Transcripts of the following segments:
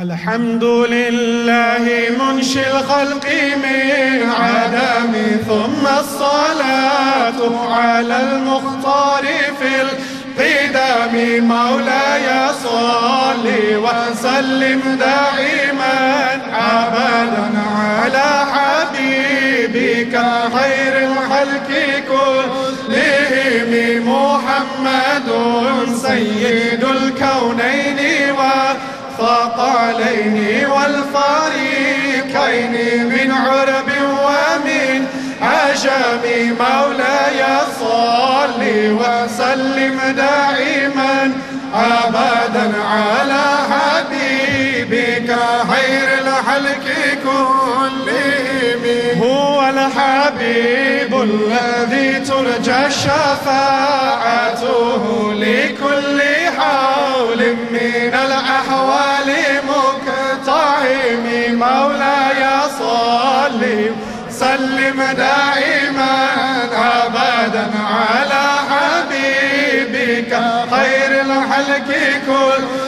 الحمد لله منشئ الخلق من عدم، ثم الصلاة على المختار في القدم. مولاي صل وسلم دائما أبدا على حبيبك خير الخلق كلهم، محمد سيد الكونين والثقلين والفريقين من عرب ومن عجم. مولاي صل وسلم دائما أبدا على حبيبك خير الخلق كلهم، هو الحبيب الذي ترجى شفاعته لكل حول من الأحوال مقتحم. مولاي صل سلم دائما أبدا على حبيبك خير الخلق كلهم.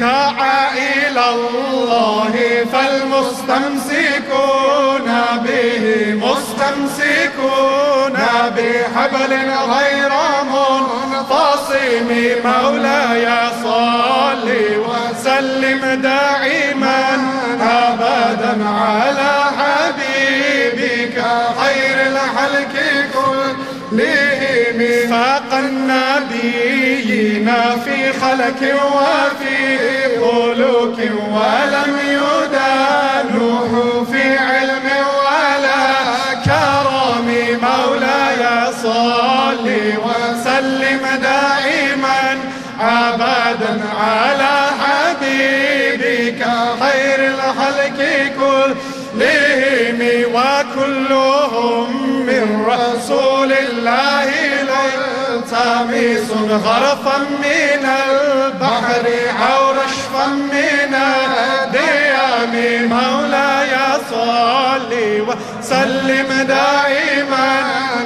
دعا إلى الله فالمستمسكون به مستمسكون بحبل غير منفصم. مولاي صل وسلم دائما أبدا على حبيبك خير الخلق كلهم. فاق النبيين في خلق وفي خلق، ولم يدانوه في علم ولا كرم. مولاي صل وسلم دائما أبدا على حبيبك خير الخلق كلهم، وكلهم من رسول الله ليلتمس غرفا من البحر أو رشفا من الديم. مولاي صل وسلم دائما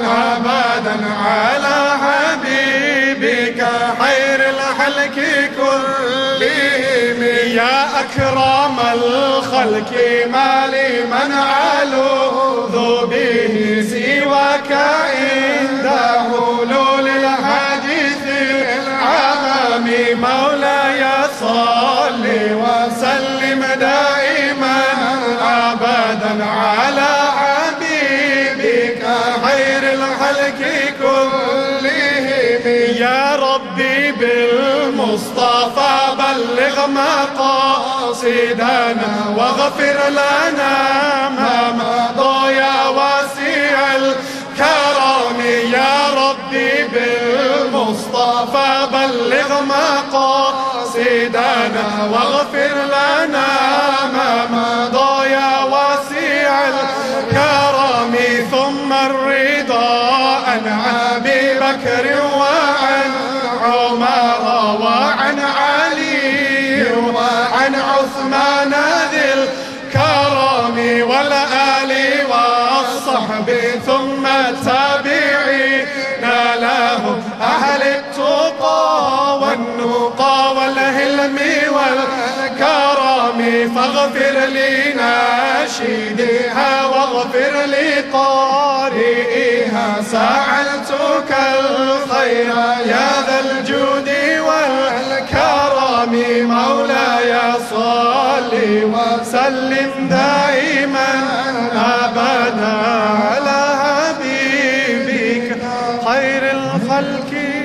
أبدا على حبيبك خير الخلق كلهم. يا أكرم الخلق ما لمن ألوذ به سواك عند حلول الحديث العام. مولاي صل وسلم دائما أبدا على حبيبك خير الخلق كلهم. يا ربي بالمصطفى بلغ مقاصدنا واغفر لنا ما مضى يا واسع الكرم. يا ربي بالمصطفى بلغ مقاصدنا واغفر لنا ما مضى يا واسع الكرم. ثم الرضا عن أبي بكر وعن عمر وعن علي وعن عثمان ذي الكرم والآل والصحب ثم التابعين له أهل التقى والنقى والهلم والكرم. فاغفر لناشدها واغفر لقارئها، سألتك الخير يا ذا الجود والكرم. مولاي صل وسلم دائما أبدا على حبيبك خير الخلق.